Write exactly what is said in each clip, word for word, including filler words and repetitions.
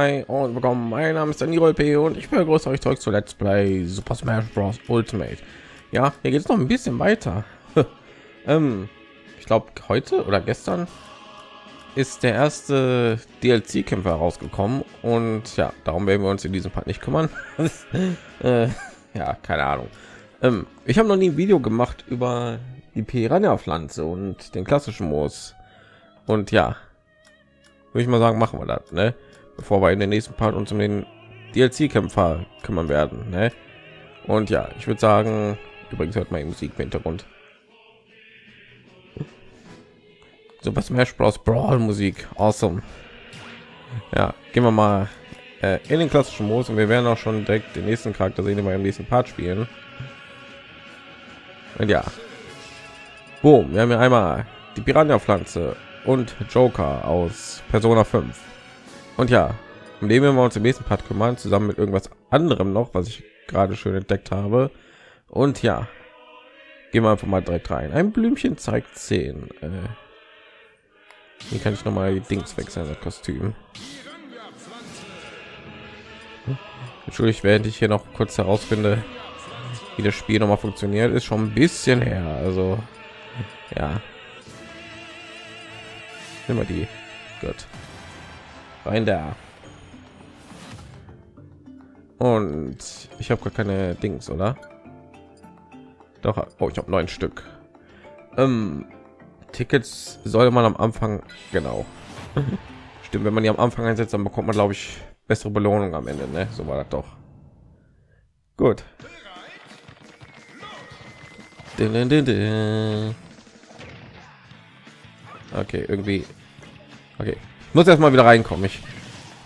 Hi und willkommen, mein Name ist DanieruLP und ich begrüße euch zurück zu Let's Play Super Smash Bros. Ultimate. Ja, hier geht es noch ein bisschen weiter. ähm, ich glaube, heute oder gestern ist der erste D L C-Kämpfer rausgekommen und ja, darum werden wir uns in diesem Part nicht kümmern. äh, ja, keine Ahnung. Ähm, ich habe noch nie ein Video gemacht über die Piranha-Pflanze und den klassischen Moos. Und ja, würde ich mal sagen, machen wir das, ne? Bevor wir in den nächsten Part uns um den D L C-Kämpfer kümmern werden, ne? Und ja, ich würde sagen, übrigens hört man Musik im Hintergrund. Super Smash Bros. Brawl Musik, awesome. Ja, gehen wir mal äh, in den klassischen Modus und wir werden auch schon direkt den nächsten Charakter sehen, den wir im nächsten Part spielen. Und ja, boom, wir haben hier einmal die Piranha-Pflanze und Joker aus Persona fünf. Und ja, um den wir uns im nächsten Part kümmern, zusammen mit irgendwas anderem noch, was ich gerade schön entdeckt habe. Und ja, gehen wir einfach mal direkt rein. Ein Blümchen zeigt zehn. Äh, Hier kann ich noch mal die Dings wechseln, das Kostüm. Entschuldigt, während ich hier noch kurz herausfinde, wie das Spiel noch mal funktioniert, ist schon ein bisschen her. Also ja, immer die gut rein da. Und ich habe gar keine Dings, oder? Doch, oh, ich habe neun Stück. Ähm, Tickets soll man am Anfang, genau. Stimmt, wenn man die am Anfang einsetzt, dann bekommt man, glaube ich, bessere Belohnung am Ende, ne? So war das doch. Gut. Okay, irgendwie. Okay, ich muss erstmal wieder reinkommen. Ich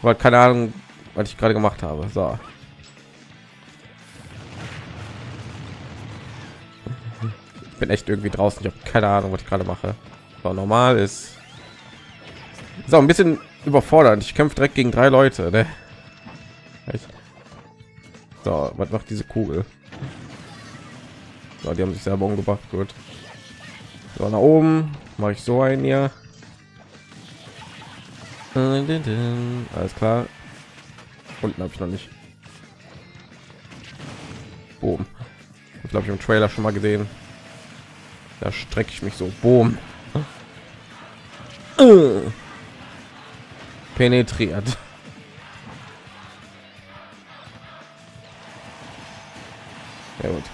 war keine Ahnung, was ich gerade gemacht habe. So. Ich bin echt irgendwie draußen. Ich habe keine Ahnung, was ich gerade mache. Aber normal ist. So ein bisschen überfordernd. Ich kämpfe direkt gegen drei Leute. Ne? So, was macht diese Kugel? So, die haben sich selber umgebracht. Gut. So, nach oben mache ich so ein hier. Alles klar. Unten habe ich noch nicht. Boom. Ich glaube, ich im Trailer schon mal gesehen. Da strecke ich mich so. Boom. Penetriert. Ja gut.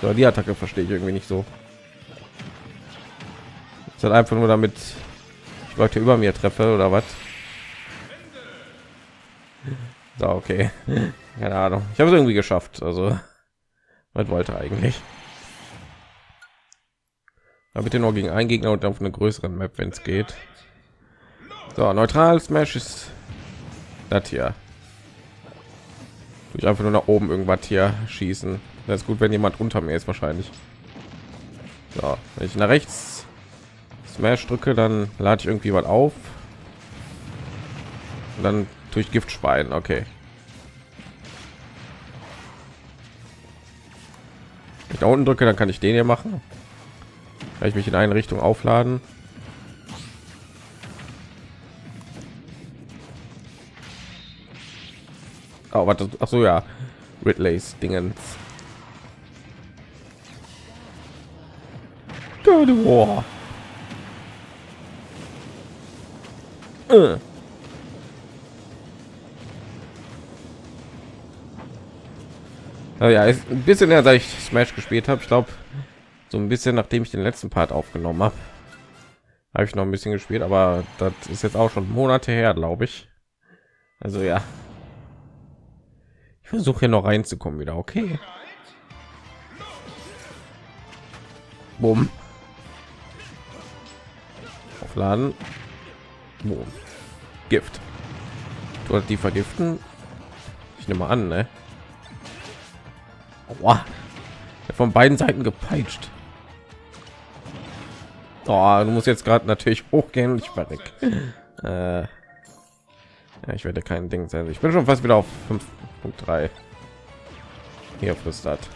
So, die Attacke verstehe ich irgendwie nicht so. Ist halt einfach nur, damit ich Leute über mir treffe oder was? So, okay. Keine Ahnung. Ich habe es irgendwie geschafft. Also, was wollte eigentlich? Bitte nur gegen einen Gegner und auf eine größeren Map, wenn es geht. So, neutral Smash ist das hier. Ich einfach nur nach oben irgendwas hier schießen. Das ist gut, wenn jemand unter mir ist wahrscheinlich. So, wenn ich nach rechts Smash drücke, dann lade ich irgendwie was auf. Und dann durch Gift speien. Okay. Wenn ich da unten drücke, dann kann ich den hier machen. Kann ich mich in eine Richtung aufladen. Oh, warte, ach so, ja, Ridleys Dingens. God of War. Äh. Also ja, ist ein bisschen her, seit ich Smash gespielt habe. Ich glaube, so ein bisschen nachdem ich den letzten Part aufgenommen habe, habe ich noch ein bisschen gespielt, aber das ist jetzt auch schon Monate her, glaube ich. Also ja, ich versuche hier noch reinzukommen wieder. Okay. Boom. Aufladen. Boom. Gift. Du hast die vergiften. Ich nehme an, ne? Aua. Von beiden Seiten gepeitscht. Oh, du musst jetzt gerade natürlich hochgehen und ich war weg. Äh, ja, ich werde kein Ding sein. Ich bin schon fast wieder auf fünf Punkt drei. Hier flüstert.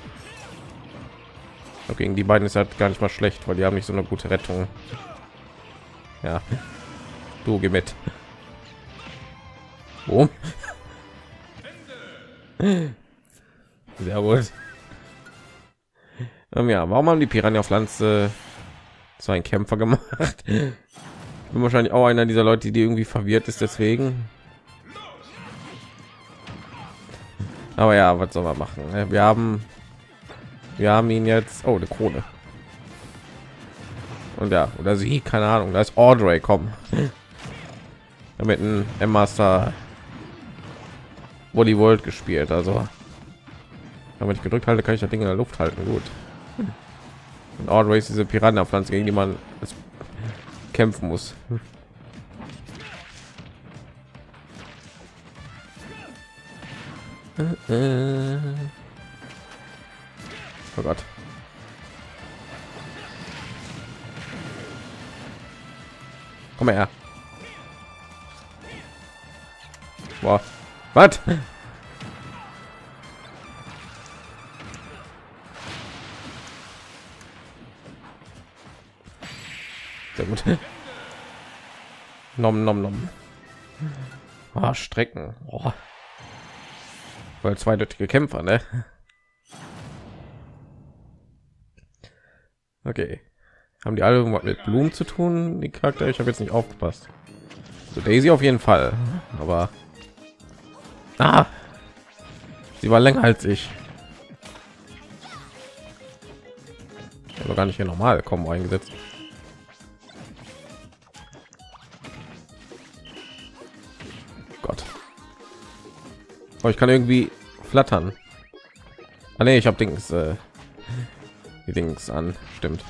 Okay, gegen die beiden ist halt gar nicht mal schlecht, weil die haben nicht so eine gute Rettung. Ja, du geh mit. Oh. Sehr gut. Ähm, ja, warum haben die Piranha-Pflanze so einen Kämpfer gemacht? Ich bin wahrscheinlich auch einer dieser Leute, die irgendwie verwirrt ist, deswegen. Aber ja, was soll man machen? Wir haben, wir haben ihn jetzt. Oh, eine Krone. Und ja, oder sie, keine Ahnung. Da ist Audrey, komm. Damit ein M-Master Volley World gespielt, also damit ich gedrückt halte, kann ich das Ding in der Luft halten. Gut. Und Audrey ist diese Piranha-Pflanze, gegen die man kämpfen muss. Oh Gott. Komm her. Boah. Was? Sehr gut. Nom nom nom. Ah, Strecken. Oh. Weil zweideutige Kämpfer, ne? Okay. Haben die alle irgendwas mit Blumen zu tun, die Charakter? Ich habe jetzt nicht aufgepasst. So, Daisy auf jeden Fall. Aber... Ah! Sie war länger als ich. Aber gar nicht hier normal. Komm, eingesetzt. Gott. Oh, ich kann irgendwie flattern. Ah, nee, ich habe Dings... Äh, die Dings an. Stimmt.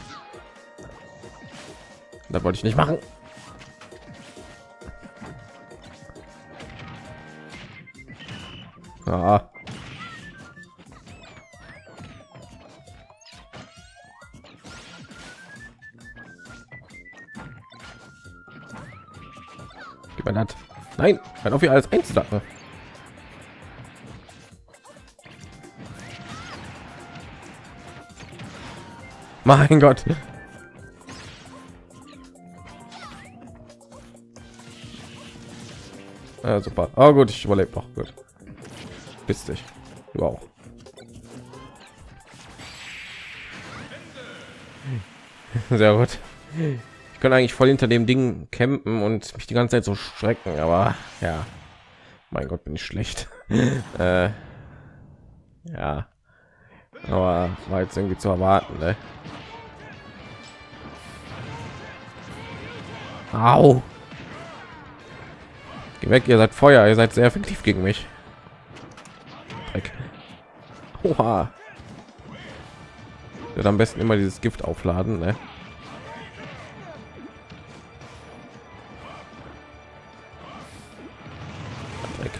Da wollte ich nicht machen. Ah. Gib mir das. Nein, kann auch hier alles einzudacken. Mein Gott. Ja, super. Oh gut, ich überlebe noch. Gut. Bist dich. Du auch. Sehr gut. Ich kann eigentlich voll hinter dem Ding campen und mich die ganze Zeit so strecken, aber ja. Mein Gott, bin ich schlecht. äh, ja. Aber war jetzt irgendwie zu erwarten, ne? Au. Geh weg, ihr seid Feuer, ihr seid sehr effektiv gegen mich. Dreck. Oha. Wird am besten immer dieses Gift aufladen, ne? Dreck.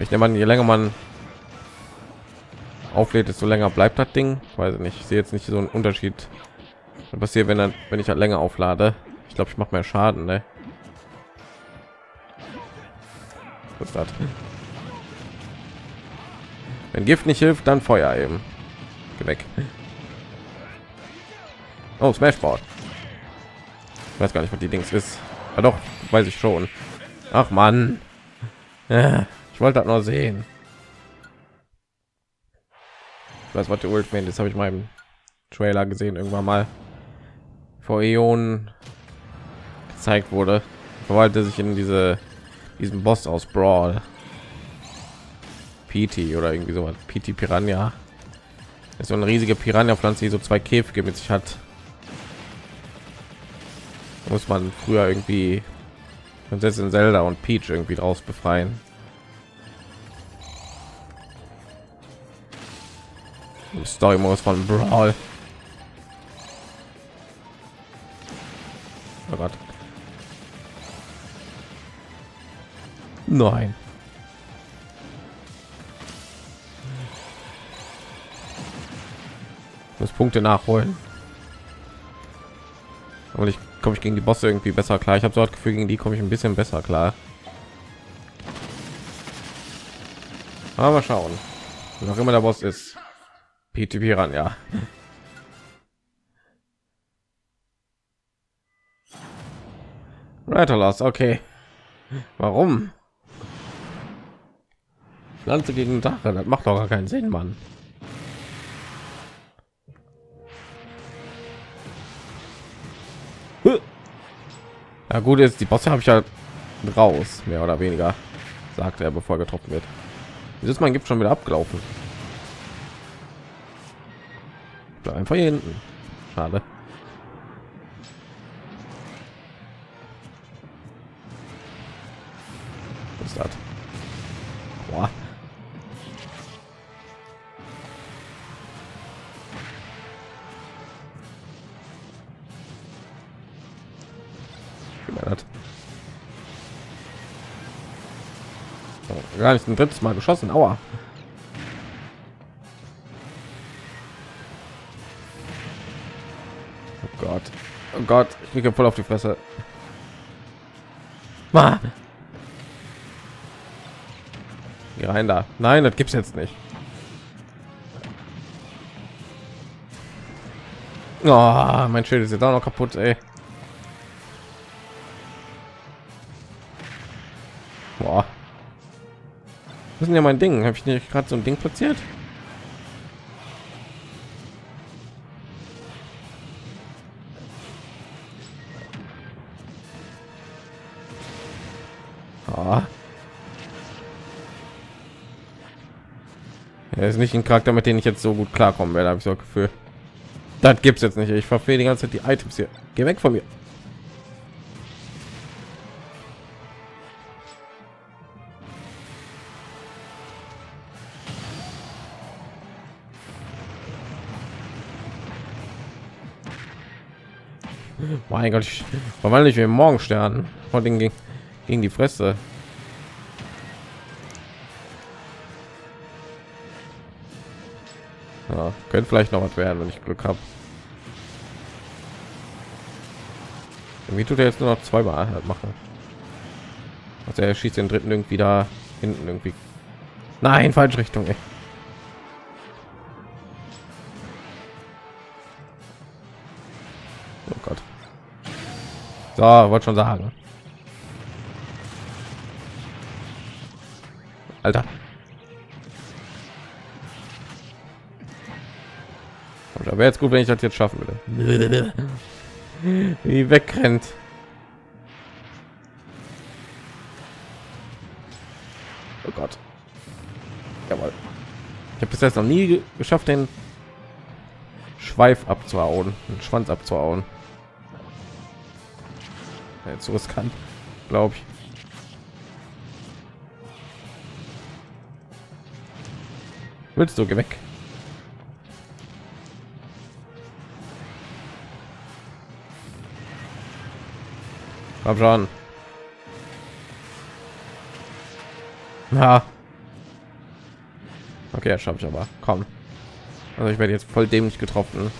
Ich nehme an, je länger man auflädt, desto länger bleibt das Ding. Ich weiß nicht, ich sehe jetzt nicht so einen Unterschied. Was passiert, wenn dann, wenn ich halt länger auflade? Ich glaube, ich mache mehr Schaden, ne? Hat. Wenn Gift nicht hilft, dann Feuer eben. Geh weg. Oh, Smashboard. Ich weiß gar nicht, was die Dings ist. Ja, doch, weiß ich schon. Ach Mann. Ja, ich wollte das nur sehen. Ich weiß, was der Ultimate ist. Habe ich meinem Trailer gesehen, irgendwann mal vor Äonen gezeigt wurde. Verwandte sich in diese... diesen Boss aus Brawl, P T oder irgendwie so was. P T Piranha ist so eine riesige Piranha-Pflanze, die so zwei Käfige mit sich hat. Da muss man früher irgendwie Prinzessin Zelda und Peach irgendwie draus befreien. Story-Modus von Brawl. Oh Gott. Nein. Ich muss Punkte nachholen. Aber ich komme ich gegen die Bosse irgendwie besser klar. Ich habe so das Gefühl, gegen die komme ich ein bisschen besser klar. Aber schauen. Wenn auch immer der Boss ist. P T Piran, ja. Rattalos, okay. Warum? Pflanze gegen Drache, das macht doch gar keinen Sinn, Mann. Ja gut, ist die Bosse habe ich ja raus, mehr oder weniger, sagt er, bevor er getroffen wird. Dieses Mal gibt schon wieder abgelaufen. Bleib einfach hier hinten. Schade. Was ist das? Boah. Gar nicht ein drittes Mal geschossen, aua. Oh Gott, oh Gott, ich kriege voll auf die Fresse. Ah. Geh rein da. Nein, das gibt's jetzt nicht. Oh, mein Schild ist jetzt auch noch kaputt, ey. Boah. Das ist ja mein Ding. Habe ich nicht gerade so ein Ding platziert? Ah. Er ist nicht ein Charakter, mit dem ich jetzt so gut klarkommen werde, habe ich so ein Gefühl. Das gibt's jetzt nicht. Ich verfehle die ganze Zeit die Items hier. Geh weg von mir. Mein Gott, ich verwandle mich wie Morgenstern von den gegen, gegen die Fresse. Ja, könnte vielleicht noch was werden, wenn ich Glück habe. Wie tut er jetzt nur noch zweimal halt machen? Also er schießt den dritten irgendwie da hinten irgendwie. Nein, falsche Richtung. Ey. So, wollte schon sagen. Alter. Und da wäre jetzt gut, wenn ich das jetzt schaffen würde. Wie wegrennt. Oh Gott. Jawohl. Ich habe bis jetzt noch nie geschafft, den Schweif abzuhauen, den Schwanz abzuhauen. Jetzt so riskant, glaube ich. Willst du, geh weg? Komm schon. Na. Okay, das schaffe ich aber. Komm. Also ich werde jetzt voll dämlich getroffen.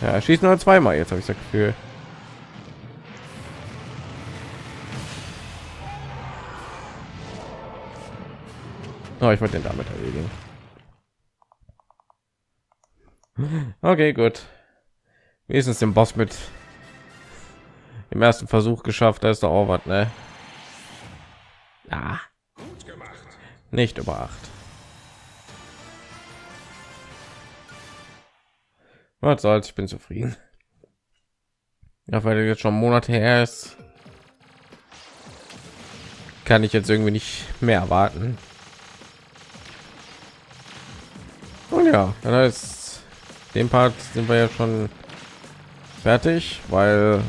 Ja, schießen nur zweimal jetzt, habe ich das Gefühl. Oh, ich wollte den damit erledigen. Okay, gut. Wenigstens den Boss mit im ersten Versuch geschafft. Da ist doch auch was, ne? Ja. Gut gemacht. Nicht über acht. Was soll's, ich bin zufrieden. Ja, weil jetzt schon Monate her ist, kann ich jetzt irgendwie nicht mehr erwarten. Und ja, dann heißt, den Part sind wir ja schon fertig, weil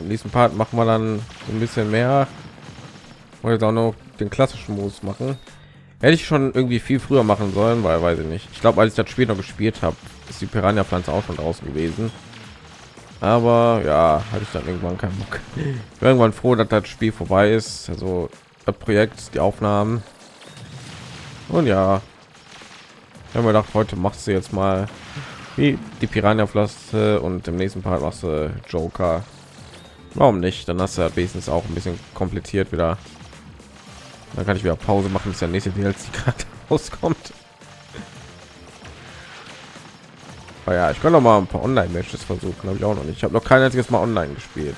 in diesem Part machen wir dann so ein bisschen mehr. Und jetzt auch noch den klassischen Modus machen. Hätte ich schon irgendwie viel früher machen sollen, weil weiß ich nicht. Ich glaube, als ich das Spiel noch gespielt habe, ist die Piranha-Pflanze auch schon draußen gewesen. Aber ja, hatte ich dann irgendwann keinen Bock. Ich war irgendwann froh, dass das Spiel vorbei ist. Also das Projekt, die Aufnahmen. Und ja. Ich habe mir gedacht, heute machst du jetzt mal wie die Piranha-Pflanze und im nächsten Part machst du Joker. Warum nicht? Dann hast du ja wenigstens auch ein bisschen komplettiert wieder. Dann kann ich wieder Pause machen, bis der nächste D L C gerade rauskommt. Oh ja, ich kann noch mal ein paar Online-Matches versuchen, habe ich auch noch nicht. Ich habe noch kein einziges Mal online gespielt.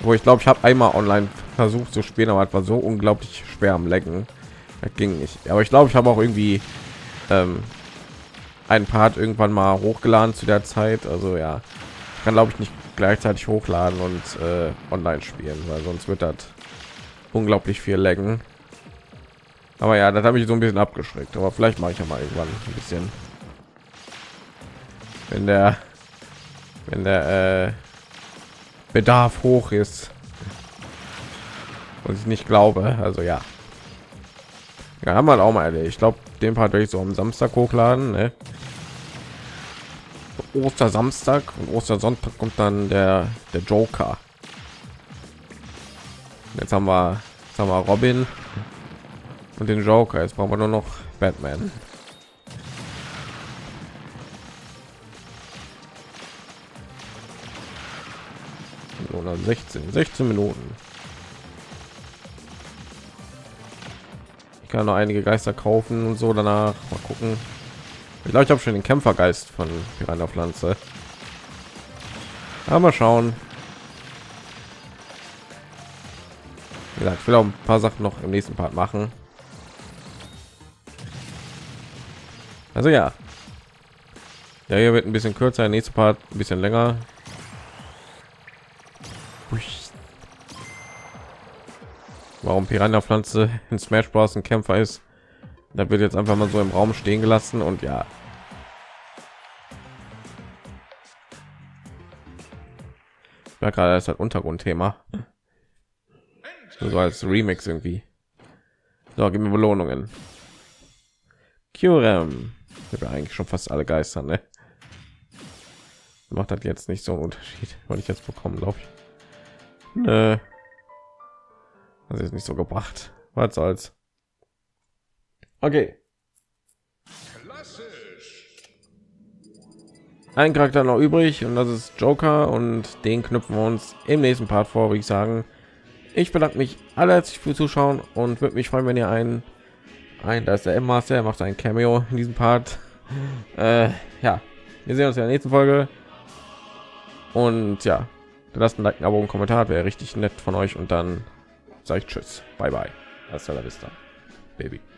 Wo ich glaube, ich habe einmal online versucht zu spielen, aber war so unglaublich schwer am Lecken. Das ging nicht. Aber ich glaube, ich habe auch irgendwie ähm, ein Part irgendwann mal hochgeladen zu der Zeit. Also ja, ich kann glaube ich nicht gleichzeitig hochladen und äh, online spielen, weil sonst wird das unglaublich viel lecken. Aber ja, das habe ich so ein bisschen abgeschreckt. Aber vielleicht mache ich ja mal irgendwann ein bisschen, wenn der, wenn der äh, Bedarf hoch ist. Und ich nicht glaube, also ja. Ja, haben wir auch mal erledigt. Ich glaube, den Part werde ich so am Samstag hochladen, ne? Ostersamstag und Ostersonntag kommt dann der der Joker. Jetzt haben wir, jetzt haben wir Robin und den Joker. Jetzt brauchen wir nur noch Batman. Oder sechzehn, sechzehn Minuten. Ich kann noch einige Geister kaufen und so danach. Mal gucken. Ich glaube, ich habe schon den Kämpfergeist von Piranha-Pflanze. Aber mal schauen. Wie gesagt, ich will auch ein paar Sachen noch im nächsten Part machen. Also ja. Ja, hier wird ein bisschen kürzer, der nächste Part ein bisschen länger. Warum Piranha-Pflanze in Smash Bros. Ein Kämpfer ist, da wird jetzt einfach mal so im Raum stehen gelassen und ja. Da gerade ist halt Untergrundthema. So als Remix irgendwie. So, gib mir Belohnungen. Kyurem. Ich habe eigentlich schon fast alle Geister, ne? Macht das jetzt nicht so einen Unterschied, weil ich jetzt bekommen, glaube ich. Nö. Das ist nicht so gebracht. Was soll's. Okay. Klassisch. Ein Charakter noch übrig und das ist Joker und den knüpfen wir uns im nächsten Part vor, würde ich sagen. Ich bedanke mich allerherzlich fürs Zuschauen und würde mich freuen, wenn ihr einen, ein, da ist der M-Master, er macht ein Cameo in diesem Part. Äh, ja, wir sehen uns in der nächsten Folge. Und ja, lasst ein Like, ein Abo und einen Kommentar, wäre richtig nett von euch und dann sage ich tschüss, bye bye, hasta la vista, baby.